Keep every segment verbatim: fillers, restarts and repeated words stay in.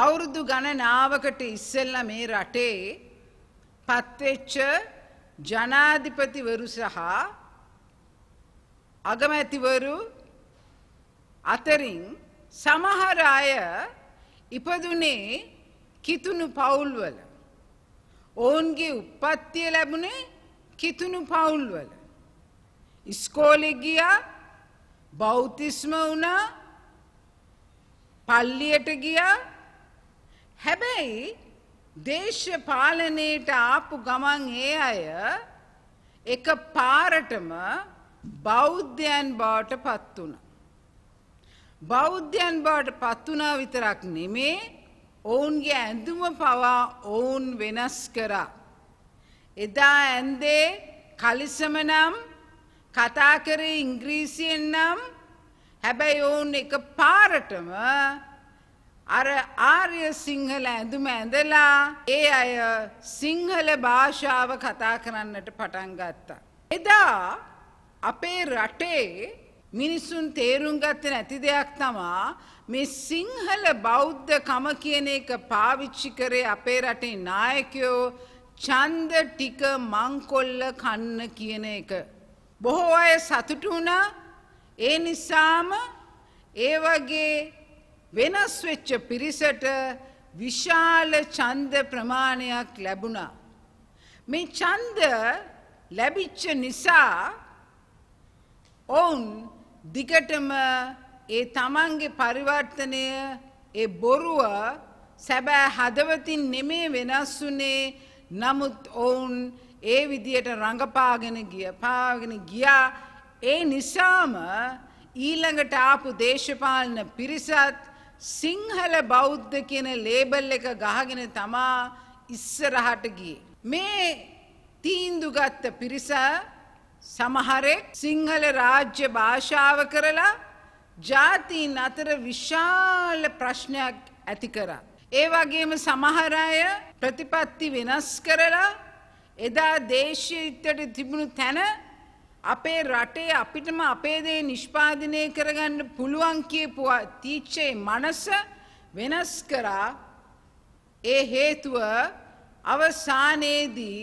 ಅವ್ರದ್ದು ಗಣನಾವಕಟಿ ಇಸ್ಸೆಲ್ಲ ಮೇರಾಟೆ ಪತ್ತೆಚ್ಚ ಜನಾಧಿಪತಿ ವರು ಸಹ ಅಗಮತಿ ವರು ಅತರಿಂಗ್ ಸಮಹರಾಯ ಇಪದುನೆ ಕಿತುನು ಪೌಲ್ವಲ ಓನ್ಗೆ ಉತ್ಪತ್ತಿ ಲಬುನೆ ಕಿತುನು ಪೌಲ್ವಲ ಇಸ್ಕೋಲಿಗಿಯ ಬೌತಿಸ್ಮ ಉನ ಪಲ್ಲಿಯಟ ಗಿಯ හැබැයි දේශපාලනයට ආපු ගමන් ඒ අය එක පාරටම බෞද්ධයන් බවට පත් වුණා. බෞද්ධයන් බවට පත් වුණා විතරක් නෙමේ ඔවුන්ගේ ඇඳුම පවා ඔවුන් වෙනස් කරා. එදා ඇඳේ කලිසම නම් කතා කරේ ඉංග්‍රීසියෙන් නම් හැබැයි ඔවුන් එක පාරටම අර ආර්ය සිංහල ඇඳුම ඇඳලා ඒ අය සිංහල භාෂාව කතා කරන්නට පටන් ගත්තා. එදා අපේ රටේ මිනිසුන් තේරුම් ගත්තේ නැති දෙයක් තමයි මේ සිංහල බෞද්ධකම කියන එක පාවිච්චි කරේ අපේ රටේ නායකයෝ ඡන්ද ටික මංකොල්ල කන්න කියන එක. බොහෝ අය සතුටු වුණා. ඒ නිසාම ඒ වගේ වෙනස් වෙච්ච පිරිසට විශාල ඡන්ද ප්‍රමාණයක් ලැබුණා. මේ ඡන්ද ලැබිච්ච නිසා ඔවුන් දිගටම ඒ තමන්ගේ පරිවර්තනය ඒ බොරුව සැබෑ හදවතින් නෙමෙයි වෙනස්ුනේ. නමුත් ඔවුන් ඒ විදියට රඟපාගෙන ගියා පාගෙන ගියා. ඒ නිසාම ඊළඟට ආපු දේශපාලන පිරිසත් සිංහල බෞද්ධ කියන ලේබල් එක ගහගෙන තමා ඉස්සරහට ගියේ. මේ තීන්දු ගත්ත පිරිස සමහරෙක් සිංහල රාජ්‍ය භාෂාව කරලා ජාතීන් අතර විශාල ප්‍රශ්නයක් ඇති කරා. ඒ වගේම සමහර අය ප්‍රතිපත්ති වෙනස් කරලා එදා දේශීයත්වයට තිබුණු තැන අපේ රටේ අපිටම අපේ දේ නිෂ්පාදනය කරගන්න පුළුවන් කියපු තීච්චේ මනස වෙනස් කරා. ඒ හේතුව අවසානයේදී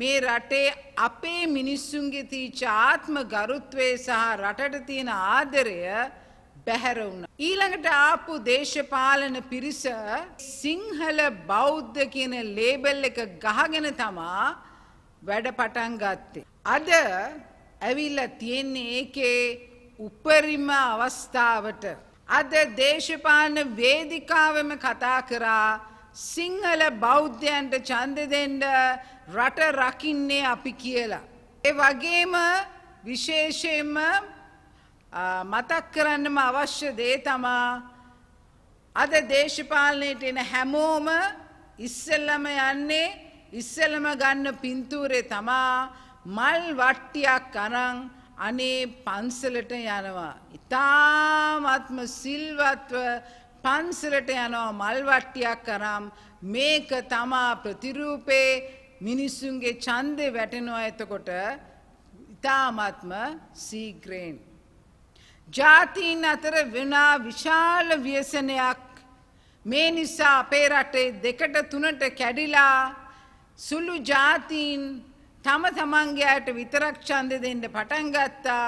මේ රටේ අපේ මිනිස්සුන්ගේ තීච්ච ආත්ම ගරුත්වය සහ රටට තියෙන ආදරය බැහැර වුණා. ඊළඟට ආපු දේශපාලන පිරිස සිංහල බෞද්ධ කියන ලේබල් එක ගහගෙන තමා වැඩ පටන් ගත්තේ. අද ඇවිල්ලා තියෙන්නේ ඒකේ උපරිම අවස්ථාවට. අද දේශපාලන වේදිකාවෙම කතා කරා සිංහල බෞද්ධයන්ට ඡන්ද දෙන්න රට රකින්නේ අපි කියලා. ඒ වගේම විශේෂයෙන්ම මතක් කරන්නම අවශ්‍ය දේ තමයි අද දේශපාලනයට එන හැමෝම ඉස්සෙල්ලම යන්නේ ඉස්සෙල්ලම ගන්න පින්තූරේ තමයි මල් වට්ටියක් අරන් අනේ පන්සලට යනවා. ඉතාමත්ම සිල්වත්ව පන්සලට යනවා මල් වට්ටියක් අරන්. මේක තමා ප්‍රතිරූපේ මිනිසුන්ගේ ඡන්දේ වැටෙනවා. එතකොට ඉතාමත්ම සීග්‍රේන් ජාතීන් අතර වෙනා විශාල ව්‍යසනයක් මේ නිසා අපේ රටේ දෙකට තුනට කැඩිලා සුළු ජාතීන් තම තමන්ගේ අයට විතරක් ඡන්ද දෙන්න පටන් ගත්තා.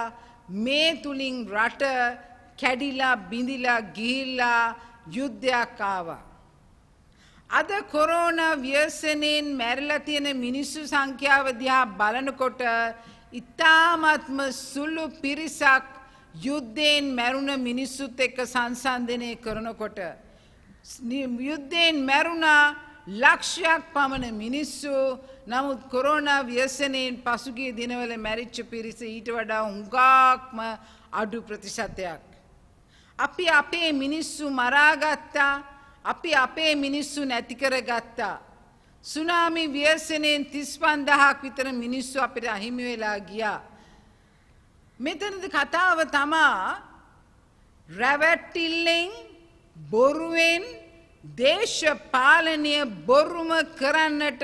මේ තුලින් රට කැඩිලා බිඳිලා ගිහිල්ලා යුද්ධයක් ආවා. අද කොරෝනා ව්‍යසනයෙන් මැරිලා තියෙන මිනිස්සු සංඛ්‍යාව දිහා බලනකොට ඉතාමත්ම සුළු පිරිසක් යුද්ධයෙන් මැරුණ මිනිස්සුත් එක්ක සංසන්දනය කරනකොට යුද්ධයෙන් මැරුණා ලක්ෂයක් පමණ මිනිස්සු. නමුත් කොරෝනා ව්‍යසනයෙන් පසුගිය දිනවල මැරිච්ච පිරිස ඊට වඩා හුඟක්ම අඩු ප්‍රතිශතයක්. අපි අපේ මිනිස්සු මරාගත්තා. අපි අපේ මිනිස්සු නැති කරගත්තා. සුනාමි ව්‍යසනයෙන් තිස්පන්දහක් විතර මිනිස්සු අපිට අහිමි වෙලා ගියා. මෙතනද කතාව තමා රැවටිල්ලෙන් බොරුවෙන් දේශපාලනය බොරුම කරන්නට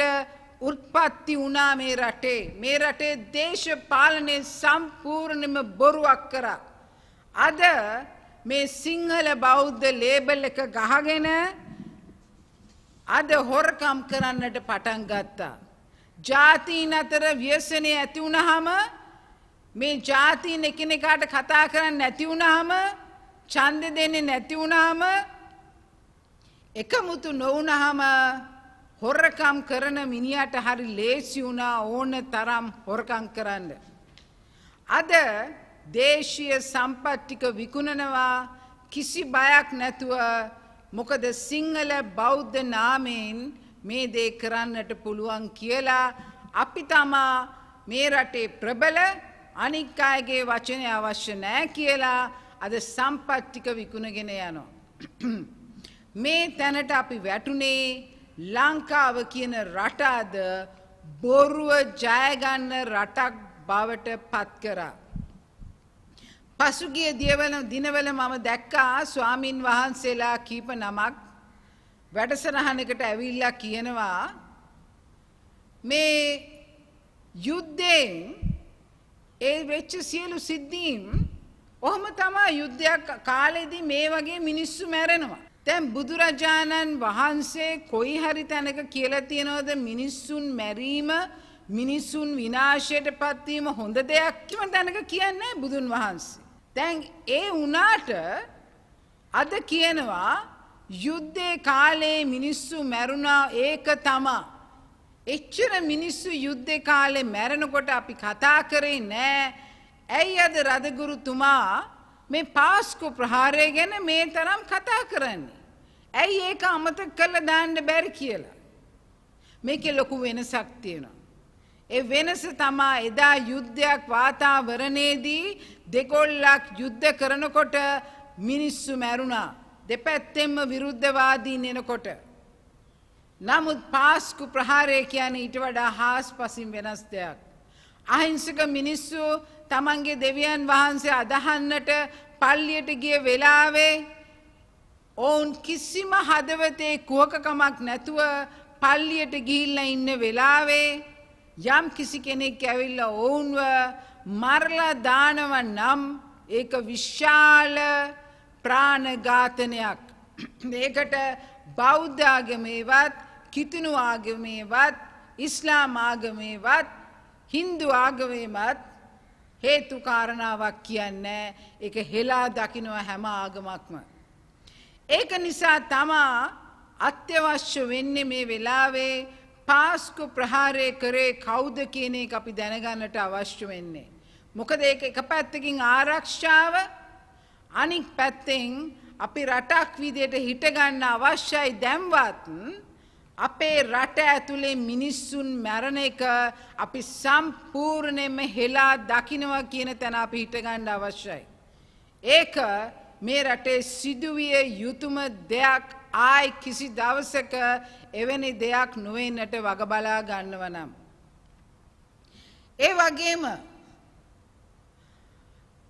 උත්පත්ති වුණා මේ රටේ. මේ රටේ දේශපාලනය සම්පූර්ණයෙන්ම බොරුවක් කරා. අද මේ සිංහල බෞද්ධ ලේබල් එක ගහගෙන අද හොරකම් කරන්නට පටන් ගත්තා. ජාතීන් අතර ව්‍යසනය ඇති වුණාම මේ ජාතීන් එකිනෙකාට කතා කරන්නේ නැති වුණාම ඡන්ද දෙන්නේ නැති වුණාම එකමුතු නොවුනහම හොරකම් කරන මිනිහට හරි ලේසි වුණා ඕන තරම් හොරකම් කරන්න. අද දේශීය සම්පත් ටික විකුණනවා කිසි බයක් නැතුව මොකද සිංහල බෞද්ධ නාමයෙන් මේ දේ කරන්නට පුළුවන් කියලා අපි තමා මේ රටේ ප්‍රබල අනික් අයගේ වචනය අවශ්‍ය නැහැ කියලා අද සම්පත් ටික විකුණගෙන යනවා. මේ තැනට අපි වැටුනේ ලංකාව කියන රට අද බොරුව ජය ගන්න රටක් බවට පත් කරා. පසුගිය දිනවල දිනවල මම දැක්කා ස්වාමින් වහන්සේලා කීප නමක් වැඩසටහනකට ඇවිල්ලා කියනවා මේ යුද්ධයෙන් ඒ වෙච්ච සියලු සිද්ධීන් ඔහම තමයි යුද්ධයක් කාලෙදී මේ වගේ මිනිස්සු මැරෙනවා. දැන් බුදුරජාණන් වහන්සේ කොයි හරි තැනක කියලා තියනවද මිනිස්සුන් මැරීම මිනිසුන් විනාශයට පත්වීම හොඳ දෙයක් කිම දැනක කියන්නේ බුදුන් වහන්සේ. දැන් ඒ වුණාට අද කියනවා යුද්ධේ කාලේ මිනිස්සු මැරුණා ඒක තමයි. එච්චර මිනිස්සු යුද්ධේ කාලේ මැරෙනකොට අපි කතා කරේ නෑ. ඇයි අද රදගුරුතුමා මේ පාස්කු ප්‍රහාරය ගැන මේ තරම් කතා කරන්නේ? ඇයි ඒක අමතක කරලා දාන්න බැරි කියලා? මේකේ ලොකු වෙනසක් තියෙනවා. ඒ වෙනස තමයි එදා යුද්ධයක් වාතාවරණයේදී දෙකොල්ලක් යුද්ධ කරනකොට මිනිස්සු මැරුණා. දෙපැත්තෙම විරුද්ධවාදීන් එනකොට. නමුත් පාස්කු ප්‍රහාරය කියන්නේ ඊට වඩා හාස්පසින් වෙනස් දෙයක්. අහිංසක මිනිස්සු තමන්ගේ දෙවියන් වහන්සේ අදහන්නට පල්ලියට ගිය වෙලාවේ ඔවුන් කිසිම හදවතේ කුහකකමක් නැතුව පල්ලියට ගිහිල්ලා ඉන්න වෙලාවේ යම් කිසි කෙනෙක් ඇවිල්ලා ඔවුන්ව මරලා දානව නම් ඒක විශාල ප්‍රාණඝාතනයක්. ඒකට බෞද්ධ ආගමේවත් කිතුණු ආගමේවත් ඉස්ලාම් ආගමේවත් හින්දු ආගමේවත් හේතු කාරණාවක් කියන්නේ ඒක හෙලා දකින්නවා හැම ආගමක්ම. ඒක නිසා තමයි අත්‍යවශ්‍ය වෙන්නේ මේ වෙලාවේ පාස්කු ප්‍රහාරය කරේ කවුද කියන එක අපි දැනගන්නට අවශ්‍ය වෙන්නේ. මොකද ඒක එක පැත්තකින් ආරක්ෂාව අනික් පැත්තෙන් අපි රටක් විදියට හිට ගන්න අවශ්‍යයි. දැන්වත් අපේ රට ඇතුලේ මිනිස්සුන් මැරෙන එක අපි සම්පූර්ණයෙන්ම හෙලා දකින්නවා කියන තැන අපි හිට ගන්න අවශ්‍යයි. ඒක මේ රටේ සිදුවිය යුතුම දෙයක්. ආයි කිසි දවසක එවැනි දෙයක් නොවෙන්නට වග බලා ගන්නව නම්. ඒ වගේම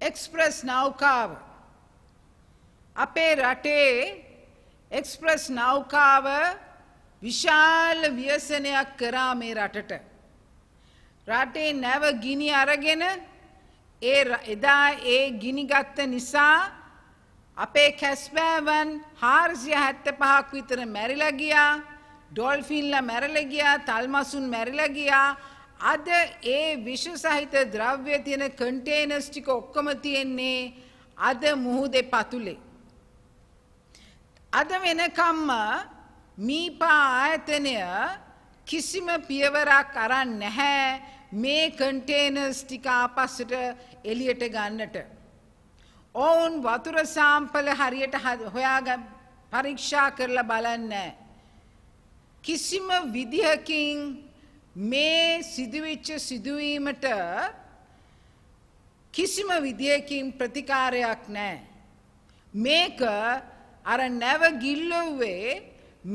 එක්ස්ප්‍රස් නෞකාව අපේ රටේ එක්ස්ප්‍රස් නෞකාව විශාල ව්‍යසනයක් කරා මේ රටට. රටේ නැව ගිනි අරගෙන ඒ එදා ඒ ගිනි ගත්ත නිසා අපේ කැස්බෑවන් හාරසිය හැත්තෑ පහක් විතර මැරිලා ගියා. ඩොල්ෆින්ලා මැරිලා ගියා, තල්මසුන් මැරිලා ගියා. අද ඒ විෂ සහිත ද්‍රව්‍ය තියෙන කන්ටේනර්ස් ටික ඔක්කොම තියෙන්නේ අද මුහුදේ පතුලේ. අද වෙනකම්ම මීපා ආයතනය කිසිම පියවරක් අරන් නැහැ මේ කන්ටේනර්ස් ටික ආපස්සට එළියට ගන්නට. ඔවුන් වතුර සාම්පල හරියට හොයාගන්න පරීක්ෂා කරලා බලන්නේ කිසිම විදිහකින් මේ සිදුවෙච්ච සිදුවීමට කිසිම විදිහකින් ප්‍රතිකාරයක් නැහැ. මේක අර නැව ගිල්ලුවේ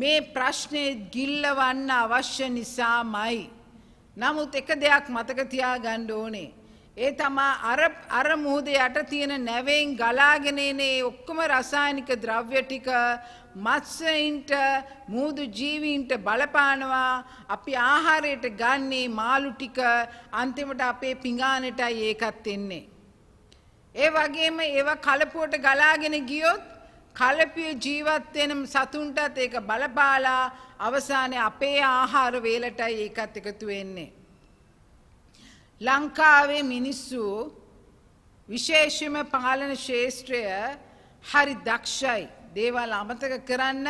මේ ප්‍රශ්නේ ගිල්ලවන්න අවශ්‍ය නිසාමයි. නමුත් එක දෙයක් මතක තියාගන්න ඕනේ. ඒ තමා අර අර මුහුද යට තියෙන නැවෙන් ගලාගෙන එන ඒ ඔක්කොම රසායනික ද්‍රව්‍ය ටික මත්ස්‍යයින්ට මුහුදු ජීවීන්ට බලපානවා. අපි ආහාරයට ගන්නේ මාළු ටික අන්තිමට අපේ පිඟානටයි ඒකත් එන්නේ. ඒ වගේම ඒවා කලපුවට ගලාගෙන ගියොත් කලපිය ජීවත් වෙන සතුන්ටත් ඒක බලපාලා අවසානයේ අපේ ආහාර වේලටයි ඒකත් එකතු වෙන්නේ. ලංකාවේ මිනිස්සු විශේෂයෙන්ම පාලන ශාස්ත්‍රය හරි දක්ෂයි. දේවල් අමතක කරන්න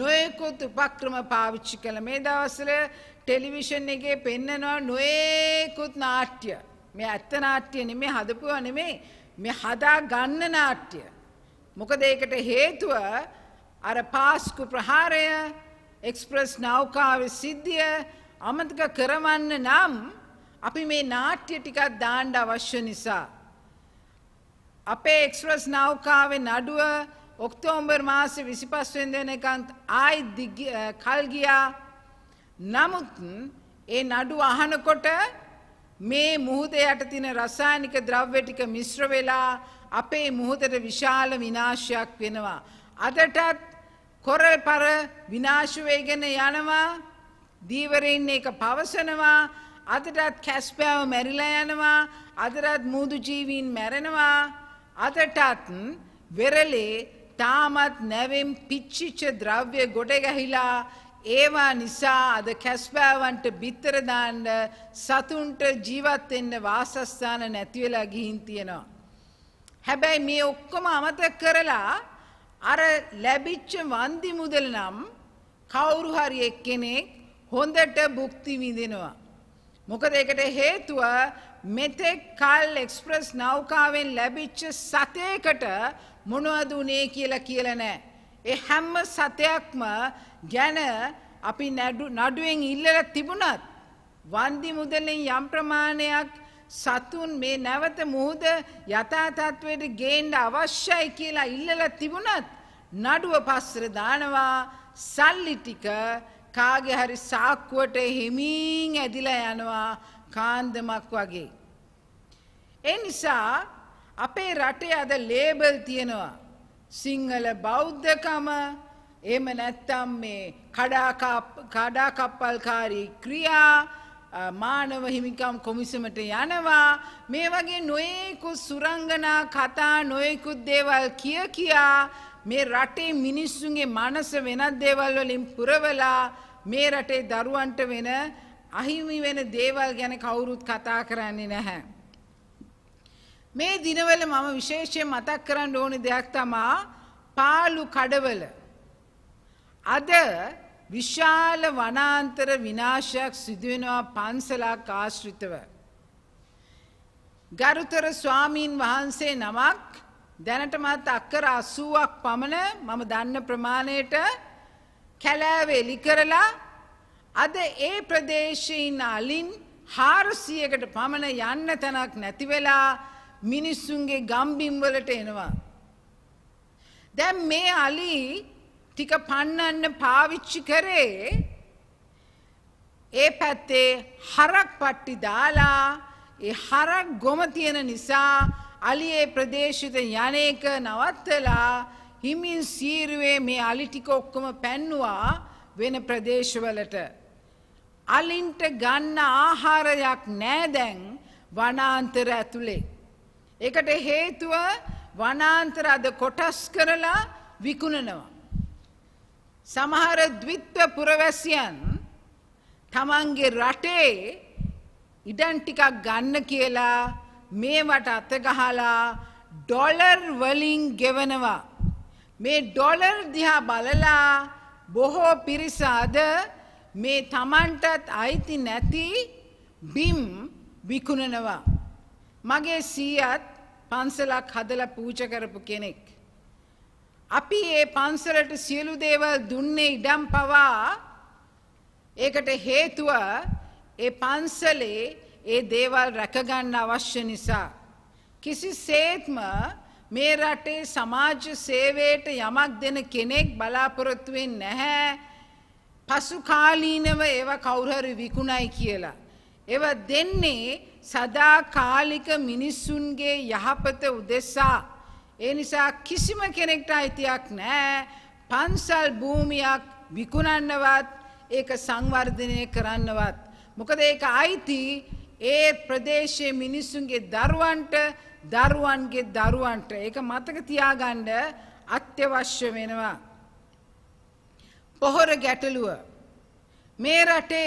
නොයෙකුත් උපක්‍රම පාවිච්චි කළ මේ දවස්වල ටෙලිවිෂන් එකේ පෙන්නනවා නොයෙකුත් නාට්‍ය. මේ ඇත්ත නාට්‍ය නෙමෙයි හදපුවා නෙමෙයි මේ හදා ගන්න නාට්‍ය. මොකද ඒකට හේතුව අර පාස්කු ප්‍රහාරය එක්ස්ප්‍රස් නෞකාවේ සිද්ධිය අමතක කරවන්න නම් අපි මේ නාට්‍ය ටිකක් දාන්න අවශ්‍ය නිසා අපේ එක්ස්ප්‍රස් නෞකාවේ නඩුව ඔක්තෝබර් මාසේ විසිපස් වෙනිදා වෙනකන් ආයි කල් ගියා. නමුත් ඒ නඩුව අහනකොට මේ මුහුදේ යට තියෙන රසායනික ද්‍රව්‍ය ටික මිශ්‍ර වෙලා අපේ මුහුදට විශාල විනාශයක් වෙනවා. අදටත් කොරපර විනාශ වෙගෙන යනවා. දීවරෙන් එක පවසනවා. අදටත් කැස්පෑව මැරිලා යනවා. අදටත් මුහුදු ජීවීන් මැරෙනවා. අදටත් වෙරළේ තාමත් නැවෙම් පිච්චිච්ච ද්‍රව්‍ය ගොඩ ගැහිලා ඒවා නිසා අද කැස්බෑවන්ට බිත්තර දාන්න සතුන්ට ජීවත් වෙන්න වාසස්ථාන නැති වෙලා ගිහින් තියෙනවා. හැබැයි මේ ඔක්කොම අමතක කරලා අර ලැබිච්ච වන්දි මුදල නම් කවුරු හරි එක්කෙනෙක් හොඳට භුක්ති විඳිනවා. මොකද ඒකට හේතුව මෙතෙක් කල් එක්ස්ප්‍රස් නෞකාවෙන් ලැබිච්ච සතේකට මොනවද උනේ කියලා කියලා නැහැ. ඒ හැම සතයක්ම ගැන අපි නඩුවෙන් ඉල්ලලා තිබුණත් වන්දි මුදලෙන් යම් ප්‍රමාණයක් සතුන් මේ නැවත මුහුද යථා තත්වයට ගේන්න අවශ්‍යයි කියලා ඉල්ලලා තිබුණත් නඩුව පස්සර දානවා. සල්ලි ටික කාගේ හරි සාක්කුවට හිමින් ඇදිලා යනවා කාන්දමක් වගේ. ඒ නිසා අපේ රටේ අද ලේබල් තියෙනවා සිංහල බෞද්ධකම එහෙම නැත්නම් මේ කඩා කප්පල්කාරී ක්‍රියා මානව හිමිකම් කොමිසමට යනවා. මේ වගේ නොයෙකුත් සුරංගනා කතා නොයෙකුත් දේවල් කිය කියා මේ රටේ මිනිස්සුන්ගේ මනස වෙනත් දේවල් වලින් පුරවලා මේ රටේ දරුවන්ට වෙන අහිමි වෙන දේවල් ගැන කවුරුත් කතා කරන්නේ නැහැ. මේ දිනවල මම විශේෂයෙන් මතක් කරන්න ඕන දෙයක් තමයි පාළු කඩවල. අද විශාල වනාන්තර විනාශයක් සිදු වෙනවා පන්සලක් ආශ්‍රිතව. ගරුතර ස්වාමීන් වහන්සේ නමක් දැනටමත් අක්කර අසූවක් පමණ මම දන්න ප්‍රමාණයට කැලෑව එලි කරලා අද ඒ ප්‍රදේශයේ අලින් හාරසියකට පමණ යන්න තැනක් නැති වෙලා මිනිස්සුන්ගේ ගම්බිම් වලට එනවා. දැන් මේ අලි ටික පන්නන්න පාවිච්චි කරේ ඒ පැත්තේ හරක් පට්ටි දාලා ඒ හරක් ගොම තියෙන නිසා අලි ඒ ප්‍රදේශයට යන්නේක නවත්තලා හිමින් සීරුවේ මේ අලි ටික ඔක්කොම පැන්නුවා වෙන ප්‍රදේශවලට. අලින්ට ගන්න ආහාරයක් නැහැ දැන් වනාන්තර ඇතුලේ. ඒකට හේතුව වනාන්තර අද කොටස් කරලා විකුණනවා. සමහර ද්විත්ව පුරවැසියන් තමන්ගේ රටේ ඉඩම් ටිකක් ගන්න කියලා මේවට අත ගහලා ඩොලර් වලින් ගෙවනවා. මේ ඩොලර් දිහා බලලා බොහෝ පිරිස අද මේ තමන්ටත් අයිති නැති බිම් විකුණනවා. මගේ සීයාත් පන්සලක් හදලා පූජා කරපු කෙනෙක්. අපි මේ පන්සලට සියලු දේවල් දුන්නේ ඉඩම් පවා. ඒකට හේතුව ඒ පන්සලේ ඒ දේවල් රැකගන්න අවශ්‍ය නිසා. කිසිසේත්ම මේ රටේ සමාජ සේවයට යමක් දෙන කෙනෙක් බලාපොරොත්තු වෙන්නේ නැහැ. පසු කාලීනව ඒව කවුරු හරි විකුණයි කියලා. ඒව දෙන්නේ සදා කාලික මිනිස්සුන්ගේ යහපත උදෙසා. ඒ නිසා කිසිම කෙනෙක්ට අයිතියක් නැහැ පන්සල් භූමියක් විකුණන්නවත් ඒක සංවර්ධනය කරන්නවත්. මොකද ඒක අයිති ඒ ප්‍රදේශයේ මිනිස්සුන්ගේ දරුවන්ට දරුවන්ගේ දරුවන්ට. ඒක මතක තියාගන්න ಅತ್ಯವಾಶ್ಯವೇನವ ಪೊಹೊರಗೆಟಲುವ ಮೇರಟೆ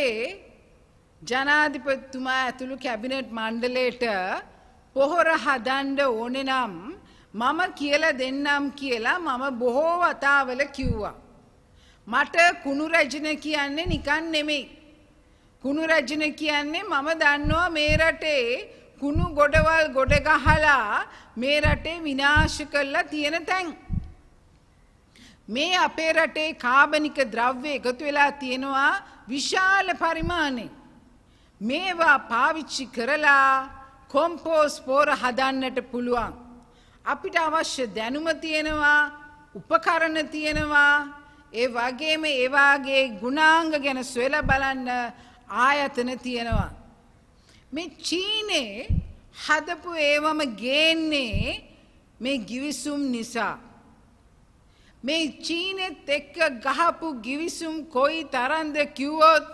ಜನಾಧಿಪತಿ ತುಮಾ ಅತುಲು ಕ್ಯಾಬಿನೆಟ್ ಮಂಡಲೇಟ ಪೊಹೊರ ಹದಂಡ ಓನೆನಂ ಮಮ ಕೇಲ ದೆನ್ನಂ ಕೇಲ ಮಮ ಬಹು ವತಾವಲ ಕಿವ್ವಾ ಮಟ කුණු රජින කියන්නේ නිකන් නෙමෙයි කුණු රජින කියන්නේ මම දන්නවා මේ රටේ කුණු ගොඩවල් ගොඩ ගහලා මේ රටේ විනාශ කරලා තියෙන තැන් මේ අපේ රටේ කාබනික ද්‍රව්‍ය එකතු වෙලා තියෙනවා විශාල පරිමාණේ මේවා පාවිච්චි කරලා කොම්පෝස් පොර හදන්නට පුළුවන් අපිට අවශ්‍ය දැනුම තියෙනවා උපකරණ තියෙනවා ඒ වගේම ඒ වාගේ ගුණාංග ගැන සොයලා බලන්න ආයතන තියෙනවා මේ චීනේ හදපු ඒවම ගේන්නේ මේ ගිවිසුම් නිසා මේ චීනෙත් එක්ක ගහපු ගිවිසුම් කොයි තරම්ද කිව්වොත්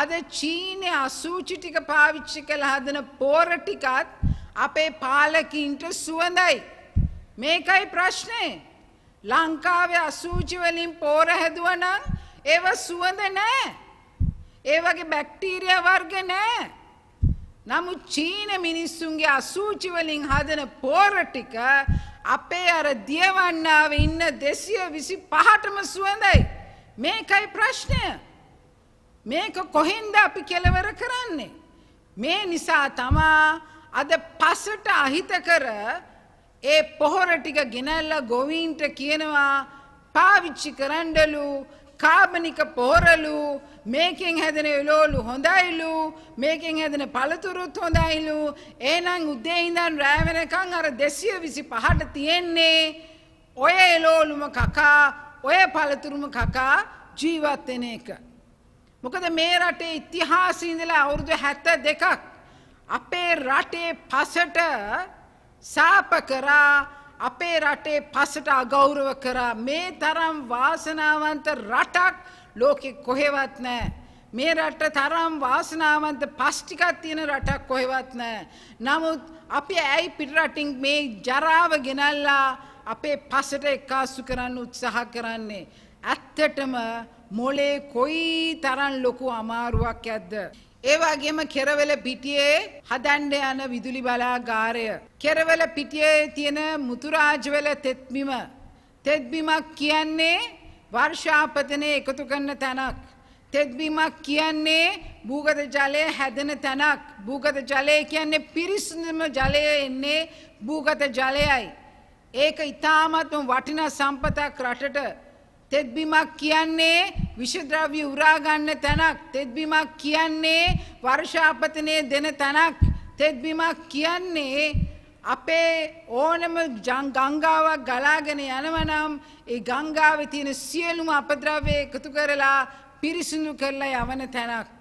අද චීනේ අසුචි ටික පාවිච්චි කරලා හදන පොර ටිකත් අපේ පාලකින්ට සුවඳයි මේකයි ප්‍රශ්නේ ලංකාවේ අසුචි වලින් පොර හැදුවා නම් ඒව සුවඳ නැහැ. ඒ වගේ බැක්ටීරියා වර්ග නැහැ. නමුත් චීන මිනිස්සුන්ගේ අසුචි වලින් හදන පොර ටික අපේ අර දියවන්නාවේ ඉන්න දෙසිය විසිපහටම සුවඳයි. මේකයි ප්‍රශ්නය. මේක කොහෙන්ද අපි කෙලවර කරන්නේ? මේ නිසා තමයි අද පසට අහිතකර ඒ පොහොර ටික ගෙනල්ලා ගොවීන්ට කියනවා පාවිච්චි කරන්නලු කාබනික පොහොරලු මේකෙන් හැදෙන එළවලු හොඳයිලු මේකෙන් හැදෙන පළතුරුත් හොඳයිලු එහෙනම් උදේ ඉඳන් රැ වෙනකන් අර දෙසිය විසිපහට තියෙන්නේ ඔය එළවලුම කකා ඔය පළතුරුම කකා ජීවත් වෙන එක මොකද මේ රටේ ඉතිහාසයේ ඉඳලා අවුරුදු හැත්තෑ දෙකක් අපේ රටේ පසට සාප කරා අපේ රටේ පසට අගෞරව කරා මේ තරම් වාසනාවන්ත රටක් ලෝකෙ කොහෙවත් නැහැ මේ රට තරම් වාසනාවන්ත පස් ටිකක් තියෙන රටක් කොහෙවත් නැහැ නමුත් අපි ඇයි පිට රටින් මේ ජරාව ගෙනල්ලා අපේ පසට එක්කාසු කරන්න උත්සාහ කරන්නේ ඇත්තටම මොලේ කොයි තරම් ලොකු අමාරුවක් ඇද්ද ඒ වගේම කෙරවල පිටියේ හදන්න යන විදුලි බලාගාරය කෙරවල පිටියේ තියෙන මුතුරාජවල තෙත්බිම තෙත්බිමක් කියන්නේ වර්ෂාපතනය එකතු කරන තැනක් තෙත්බිමක් කියන්නේ භූගත ජලය හැදෙන තැනක් භූගත ජලය කියන්නේ පිරිසිදුම ජලය එන්නේ භූගත ජලයයි ඒක ඉතාමත් වටිනා සම්පතක් රටට තෙත්බිමක් කියන්නේ විෂද්‍රව්‍ය උරා ගන්න තැනක් තෙත්බිමක් කියන්නේ වර්ෂාපතනයේ දෙන තැනක් තෙත්බිමක් කියන්නේ අපේ ඕනම ගංගාවක් ගලාගෙන යනවා නම් ඒ ගංගාවේ තියෙන සියලුම අපද්‍රව්‍ය එකතු කරලා පිරිසිදු කරලා යවන තැනක්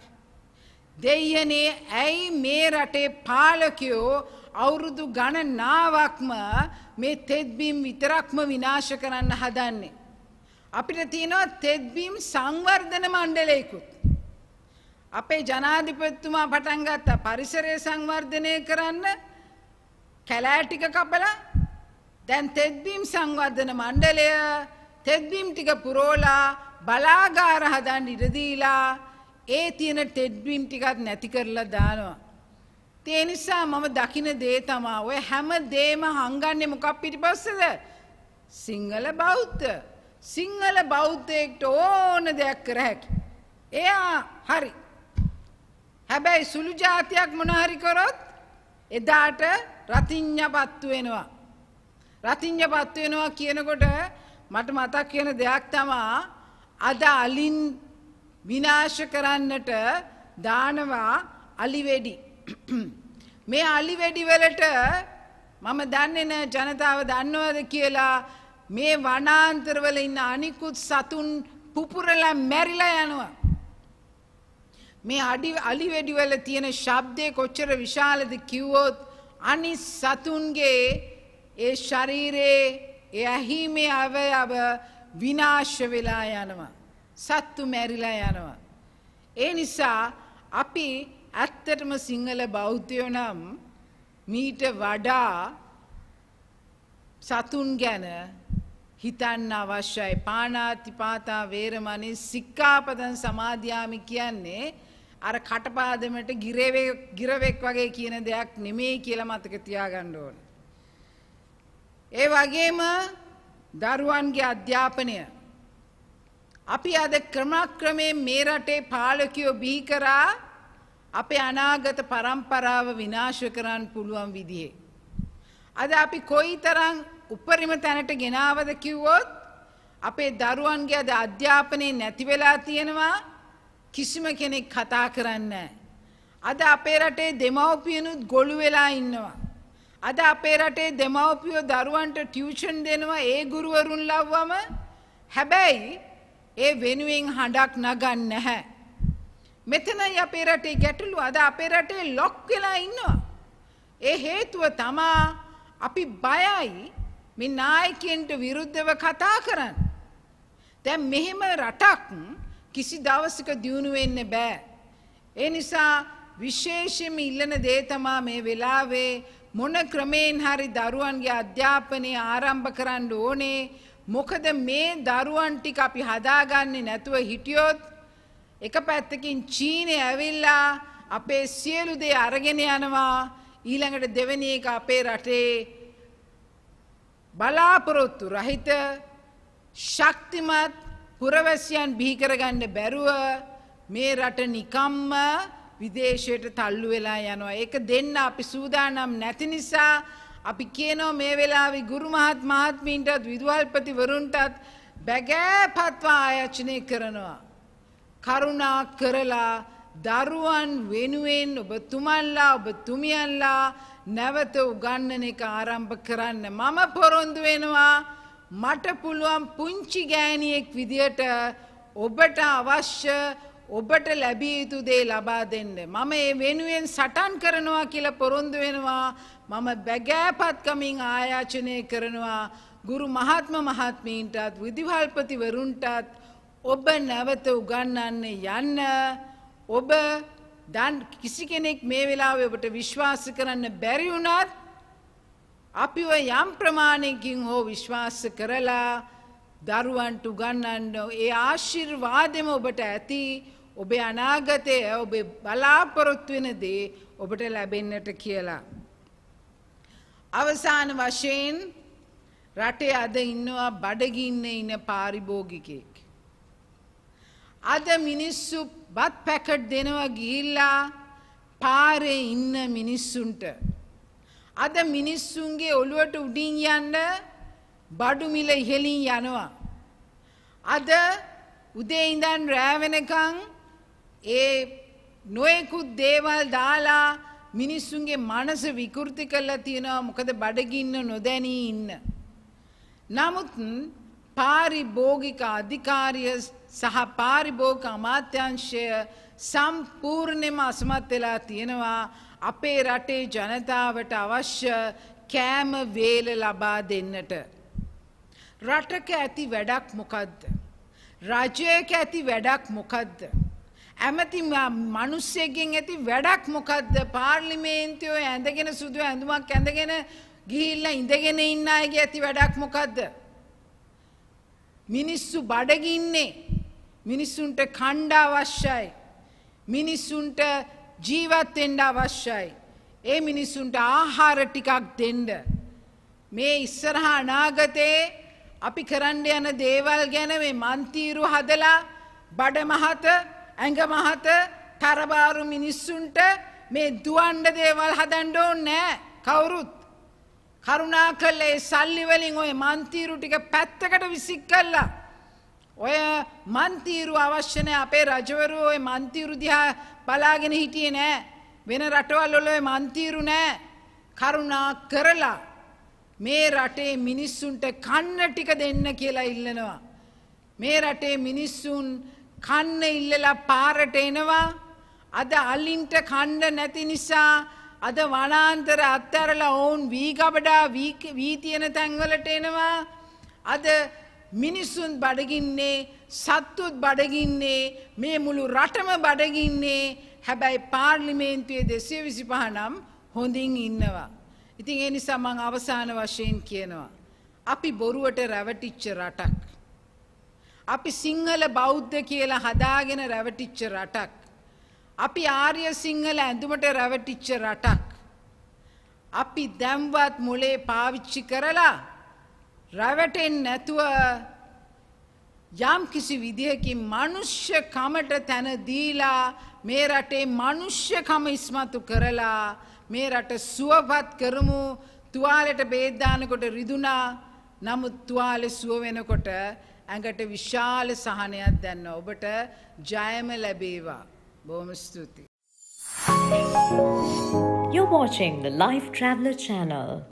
දෙයනේ ඇයි මේ රටේ පාලකයෝ අවුරුදු ගණනාවක්ම මේ තෙත්බිම් විතරක්ම විනාශ කරන්න හදන්නේ අපිට තියෙනවා තෙත්බිම් සංවර්ධන මණ්ඩලයකුත් අපේ ජනාධිපතිතුමා පටන් ගත්ත පරිසරය සංවර්ධනය කරන්න කැලෑ ටික කපලා දැන් තෙත්බිම් සංවර්ධන මණ්ඩලය තෙත්බිම් ටික පුරෝලා බලාගාර හදන්න ඉඩ දීලා ඒ තියෙන තෙත්බිම් ටිකත් නැති කරලා දානවා ඒ නිසා මම දකින දේ තමයි ඔය හැම දෙම හංගන්නේ මොකක් පිටිපස්සේද සිංහල බෞද්ධ සිංහල බෞද්ධයෙක්ට ඕන දෙයක් කර හැකි. එයා හරි. හැබැයි සුළු ජාතියක් මොන හරි කරොත් එදාට රතිඤ්ඤපත්තු වෙනවා. රතිඤ්ඤපත්තු වෙනවා කියනකොට මට මතක් වෙන දෙයක් තමයි අද අලින් විනාශ කරන්නට දානවා අලිවැඩි. මේ අලිවැඩි වලට මම දන්නේ නැහැ ජනතාව දන්නවද කියලා මේ වනාන්තරවල ඉන්න අනිකුත් සතුන් පුපුරලා මැරිලා යනවා. මේ අඩි අලිවැඩි වල තියෙන ශබ්දේ කොච්චර විශාලද කිව්වොත් අනිත් සතුන්ගේ ඒ ශරීරයේ ඒ ඇහිමේ අවයව විනාශ වෙලා යනවා. සත්තු මැරිලා යනවා. ඒ නිසා අපි ඇත්තටම සිංහල බෞද්ධයෝ නම් මීට වඩා සතුන් ගැන हितान्ना वश्याय पानाति पाता वेरमणि सिक्कापदं समाधियामि कियन्ने अर कटपादमेट गिरेवे गिरवेक वगे कीयन देयक නෙමෙයි කියලා මතක තියාගන්න ඕනේ. ඒ වගේම දරුවන්ගේ අධ්‍යාපනය අපි අද ක්‍රමක්‍රමයෙන් මේ රටේ පාලකයෝ බිහි කරා අපේ අනාගත පරම්පරාව විනාශ කරන්න පුළුවන් විදිහේ අද අපි කොයිතරම් උපරිම තැනට ගෙනාවද කිව්වොත් අපේ දරුවන්ගේ අද අධ්‍යාපනයේ නැති වෙලා තියෙනවා. කිසිම කෙනෙක් කතා කරන්නේ නැහැ. අද අපේ රටේ දෙමව්පියනුත් ගොළු වෙලා ඉන්නවා. අද අපේ රටේ දෙමව්පියෝ දරුවන්ට ටියුෂන් දෙනවා ඒ ගුරුවරුන් ලව්වම හැබැයි ඒ වෙනුවෙන් හඬක් නගන්නේ නැහැ. මෙතනයි අපේ රටේ ගැටලුව. අද අපේ රටේ ලොක් වෙලා ඉන්නවා. ඒ හේතුව තමයි අපි බයයි මේ නායකයන්ට විරුද්ධව කතා කරන්න. දැන් මෙහෙම රටක් කිසි දවසක දියුණු වෙන්න බෑ. ඒ නිසා විශේෂයෙන්ම ඉල්ලන දේ තමයි මේ වෙලාවේ මොන ක්‍රමයෙන් හරි දරුවන්ගේ අධ්‍යාපනය ආරම්භ කරන්න ඕනේ. මොකද මේ දරුවන් ටික අපි හදාගන්නේ නැතුව හිටියොත් එක පැත්තකින් චීනය ඇවිල්ලා අපේ සියලු දේ අරගෙන යනවා. ඊළඟට දෙවෙනි එක අපේ රටේ බලාපොරොත්තු රහිත ශක්තිමත් පුරවැසියන් බිහි කරගන්න බැරුව මේ රට නිකම්ම විදේශයට තල්ලු වෙලා යනවා. ඒක දෙන්න අපි සූදානම් නැති නිසා අපි කියනවා මේ වෙලාවේ ගුරු මහත් මහත්මීන්ටත් විදුහල්පති වරුන්ටත් බැගෑපත්වා ආයෝජනය කරනවා. කරුණා කරලා දරුවන් වෙනුවෙන් ඔබතුමන්ලා ඔබතුමියන්ලා නැවත උගන්නන එක ආරම්භ කරන්න. මම පොරොන්දු වෙනවා මට පුළුවන් පුංචි ගෑණියෙක් විදියට ඔබට අවශ්‍ය ඔබට ලැබිය යුතු දේ ලබා දෙන්න. මම මේ වෙනුවෙන් සටන් කරනවා කියලා පොරොන්දු වෙනවා. මම බැගෑපත්කමින් ආයාචනය කරනවා ගුරු මහත්ම මහත්මීන්ටත් විදුහල්පතිවරුන්ටත් ඔබ නැවත උගන්නන්න යන්න. ඔබ දැන් කිසි කෙනෙක් මේ වෙලාවේ ඔබට විශ්වාස කරන්න බැරි වුණත් අපිව යම් ප්‍රමාණයකින් හෝ විශ්වාස කරලා දරුවන්ට උගන්වන්න. ඒ ආශිර්වාදෙම ඔබට ඇති. ඔබේ අනාගතයේ ඔබේ බලාපොරොත්තු වෙන දේ ඔබට ලැබෙන්නට කියලා. අවසාන වශයෙන් රටේ අද ඉන්නවා බඩගින්නේ ඉන පාරිභෝගිකයෙක්. අද මිනිස්සු බත් පැකට් දෙනවා ගිහිල්ලා පාරේ ඉන්න මිනිස්සුන්ට. අද මිනිස්සුන්ගේ ඔළුවට උඩින් යන්න බඩු මිල ඉහළින් යනවා. අද උදේ ඉඳන් රෑ වෙනකන් ඒ නොයෙකුත් දේවල් දාලා මිනිස්සුන්ගේ මනස විකෘති කරලා තියෙනවා. මොකද බඩගින්න නොදැනී ඉන්න. නමුත් පාරිභෝගික අධිකාරිය සහ පාරිභෝගික අමාත්‍යාංශය සම්පූර්ණයෙන්ම අසමත් වෙලා තියෙනවා අපේ රටේ ජනතාවට අවශ්‍ය කෑම වේල ලබා දෙන්නට. රටක ඇති වැඩක් මොකද්ද? රාජ්‍යයක ඇති වැඩක් මොකද්ද? ඇමති මිනිස්සෙක්ගෙන් ඇති වැඩක් මොකද්ද? පාර්ලිමේන්තුවේ ඇඳගෙන සුදු ඇඳුමක් ඇඳගෙන ගිහිල්ලා ඉඳගෙන ඉන්න අයගේ ඇති වැඩක් මොකද්ද? මිනිස්සු බඩගින්නේ. මිනිසුන්ට කණ්ඩ අවශ්‍යයි. මිනිසුන්ට ජීවත් වෙන්න අවශ්‍යයි. ඒ මිනිසුන්ට ආහාර ටිකක් දෙන්න. මේ ඉස්සරහා අනාගතේ අපි කරන්න යන දේවල් ගැන මේ මන්තිරු හදලා බඩ මහත, ඇඟ මහත, තරබාරු මිනිසුන්ට මේ දුවන්න දේවල් හදන්න ඕනේ නැහැ කවුරුත්. කරුණාකරලා සල්ලි වලින් ඔය මන්තිරු ටික පැත්තකට විසික් කළා. ඔය මන්තිරු අවශ්‍ය නැහැ. අපේ රජවරු ඔය මන්තිරු දිහා බලාගෙන හිටියේ නැහැ. වෙන රටවල් වල ඔය මන්තිරු නැහැ. කරුණාකරලා මේ රටේ මිනිස්සුන්ට කන්න ටික දෙන්න කියලා ඉල්ලනවා. මේ රටේ මිනිස්සුන් කන්න ඉල්ලලා පාරට එනවා. අද අලින්ට කන්න නැති නිසා අද වනාන්තර අත්හැරලා ඔවුන් වී ගබඩා වී තියෙන තැන්වලට එනවා. අද මිනිසුන් බඩගින්නේ, සත්තුත් බඩගින්නේ, මේ මුළු රටම බඩගින්නේ. හැබැයි පාර්ලිමේන්තුවේ දෙසිය විසිපහ නම් හොඳින් ඉන්නවා. ඉතින් ඒ නිසා මම අවසාන වශයෙන් කියනවා අපි බොරුවට රැවටිච්ච රටක්. අපි සිංහල බෞද්ධ කියලා හදාගෙන රැවටිච්ච රටක්. අපි ආර්ය සිංහල ඇඳුමට රැවටිච්ච රටක්. අපි දැම්වත් මොලේ පාවිච්චි කරලා රැවටෙන්නේ නැතුව යම් කිසි විදියකින් මනුෂ්‍යකමට තන දීලා මේ රටේ මනුෂ්‍යකම ඉස්මතු කරලා මේ රට සුවපත් කරමු. තුවාලෙට බෙහෙත් දානකොට රිදුනා. නමුත් තුවාලෙ සුව වෙනකොට ඇඟට විශාල සහනයක් දැනෙනවා. ඔබට ජයම ලැබේවා. බොහොම ස්තුතියි. You're watching the Life Traveler channel.